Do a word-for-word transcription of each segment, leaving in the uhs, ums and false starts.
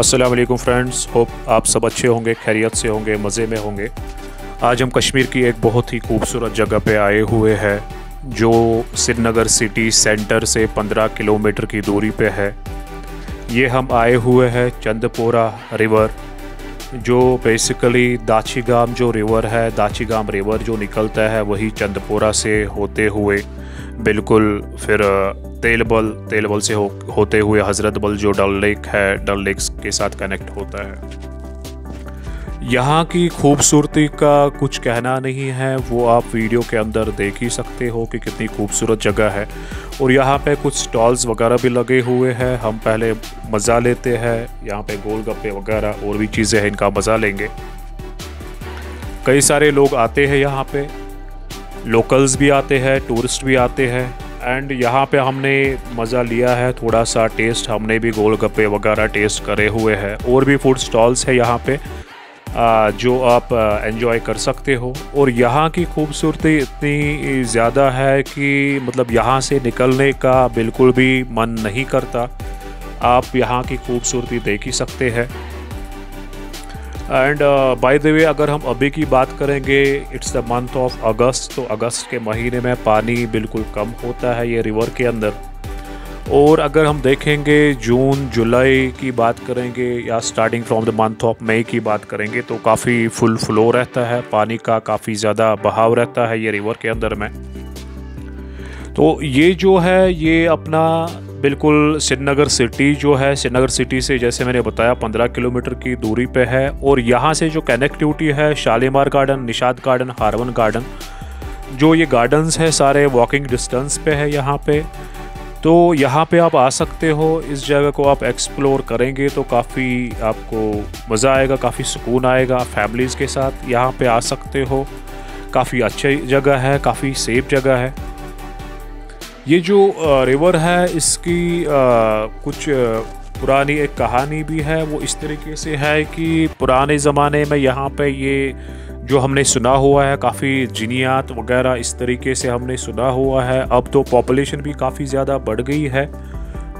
अस्सलाम वालेकुम friends, hope आप सब अच्छे होंगे, खैरियत से होंगे, मज़े में होंगे। आज हम कश्मीर की एक बहुत ही खूबसूरत जगह पे आए हुए हैं जो श्रीनगर सिटी सेंटर से पंद्रह किलोमीटर की दूरी पे है। ये हम आए हुए हैं चंदपोरा रिवर, जो बेसिकली दाचिगाम जो रिवर है, दाचिगाम रिवर जो निकलता है वही चंदपोरा से होते हुए बिल्कुल फिर तेलबल तेलबल से हो, होते हुए हज़रत बल जो डल लेक है, डल लेक के साथ कनेक्ट होता है। यहाँ की खूबसूरती का कुछ कहना नहीं है, वो आप वीडियो के अंदर देख ही सकते हो कि कितनी खूबसूरत जगह है। और यहाँ पे कुछ स्टॉल्स वगैरह भी लगे हुए हैं, हम पहले मज़ा लेते हैं। यहाँ पे गोलगप्पे वगैरह और भी चीज़ें हैं, इनका मज़ा लेंगे। कई सारे लोग आते हैं यहाँ पे, लोकल्स भी आते हैं, टूरिस्ट भी आते हैं। एंड यहाँ पे हमने मज़ा लिया है, थोड़ा सा टेस्ट हमने भी गोलगप्पे वगैरह टेस्ट करे हुए हैं। और भी फूड स्टॉल्स है यहाँ पे जो आप एंजॉय कर सकते हो। और यहाँ की खूबसूरती इतनी ज़्यादा है कि मतलब यहाँ से निकलने का बिल्कुल भी मन नहीं करता। आप यहाँ की खूबसूरती देख ही सकते हैं। एंड बाय द वे, अगर हम अभी की बात करेंगे, it's the month of August, तो अगस्त के महीने में पानी बिल्कुल कम होता है ये रिवर के अंदर। और अगर हम देखेंगे जून जुलाई की बात करेंगे या starting from the month of May की बात करेंगे तो काफ़ी फुल फ्लो रहता है, पानी का काफ़ी ज़्यादा बहाव रहता है ये रिवर के अंदर में। तो ये जो है ये अपना बिल्कुल श्रीनगर सिटी जो है, श्रीनगर सिटी से जैसे मैंने बताया पंद्रह किलोमीटर की दूरी पे है। और यहाँ से जो कनेक्टिविटी है, Shalimar garden, Nishat garden, Harwan garden, जो ये गार्डन्स हैं सारे वॉकिंग डिस्टेंस पे है यहाँ पे। तो यहाँ पे आप आ सकते हो, इस जगह को आप एक्सप्लोर करेंगे तो काफ़ी आपको मज़ा आएगा, काफ़ी सुकून आएगा। फैमिलीज़ के साथ यहाँ पे आ सकते हो, काफ़ी अच्छी जगह है, काफ़ी सेफ जगह है। ये जो रिवर है इसकी आ, कुछ पुरानी एक कहानी भी है। वो इस तरीके से है कि पुराने ज़माने में यहाँ पे ये जो हमने सुना हुआ है, काफ़ी जिनियात वगैरह इस तरीके से हमने सुना हुआ है। अब तो पॉपुलेशन भी काफ़ी ज़्यादा बढ़ गई है,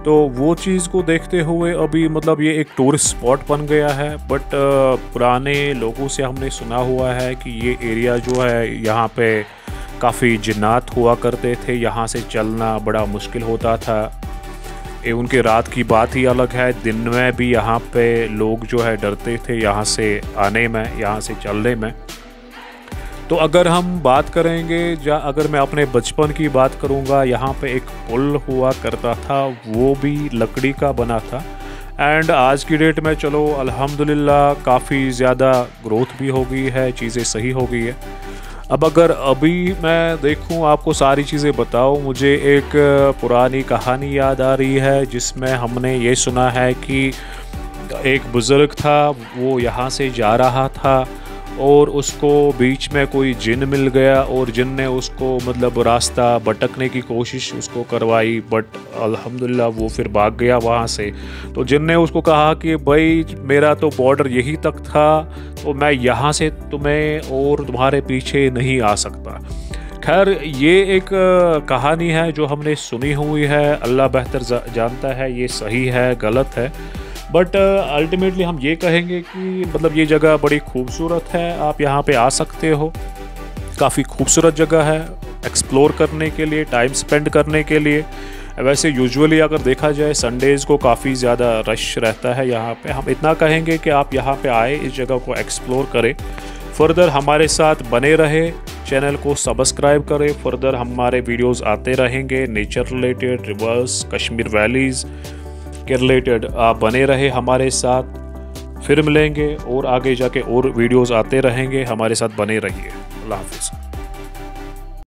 तो वो चीज़ को देखते हुए अभी मतलब ये एक टूरिस्ट स्पॉट बन गया है। बट पुराने लोगों से हमने सुना हुआ है कि ये एरिया जो है यहाँ पे काफ़ी जिन्नात हुआ करते थे, यहाँ से चलना बड़ा मुश्किल होता था। ए उनके रात की बात ही अलग है, दिन में भी यहाँ पे लोग जो है डरते थे यहाँ से आने में, यहाँ से चलने में। तो अगर हम बात करेंगे या अगर मैं अपने बचपन की बात करूँगा, यहाँ पे एक पुल हुआ करता था, वो भी लकड़ी का बना था। एंड आज की डेट में चलो अल्हम्दुलिल्लाह काफ़ी ज़्यादा ग्रोथ भी हो गई है, चीज़ें सही हो गई है। अब अगर अभी मैं देखूं, आपको सारी चीज़ें बताऊं, मुझे एक पुरानी कहानी याद आ रही है जिसमें हमने ये सुना है कि एक बुज़ुर्ग था, वो यहाँ से जा रहा था और उसको बीच में कोई जिन मिल गया और जिन ने उसको मतलब रास्ता भटकने की कोशिश उसको करवाई, बट अल्हम्दुलिल्लाह वो फिर भाग गया वहाँ से। तो जिन ने उसको कहा कि भाई मेरा तो बॉर्डर यही तक था, तो मैं यहाँ से तुम्हें और तुम्हारे पीछे नहीं आ सकता। खैर ये एक कहानी है जो हमने सुनी हुई है, अल्लाह बेहतर जानता है ये सही है गलत है। बट अल्टीमेटली uh, हम ये कहेंगे कि मतलब ये जगह बड़ी खूबसूरत है, आप यहाँ पे आ सकते हो, काफ़ी खूबसूरत जगह है एक्सप्लोर करने के लिए, टाइम स्पेंड करने के लिए। वैसे यूजुअली अगर देखा जाए संडेज़ को काफ़ी ज़्यादा रश रहता है यहाँ पे। हम इतना कहेंगे कि आप यहाँ पे आए, इस जगह को एक्सप्लोर करें, फर्दर हमारे साथ बने रहे, चैनल को सब्सक्राइब करें, फर्दर हमारे वीडियोज़ आते रहेंगे nature related, rivers, Kashmir valleys related. आप बने रहे हमारे साथ, फिर मिलेंगे और आगे जाके और वीडियोस आते रहेंगे, हमारे साथ बने रहिए। अल्लाह हाफिज़।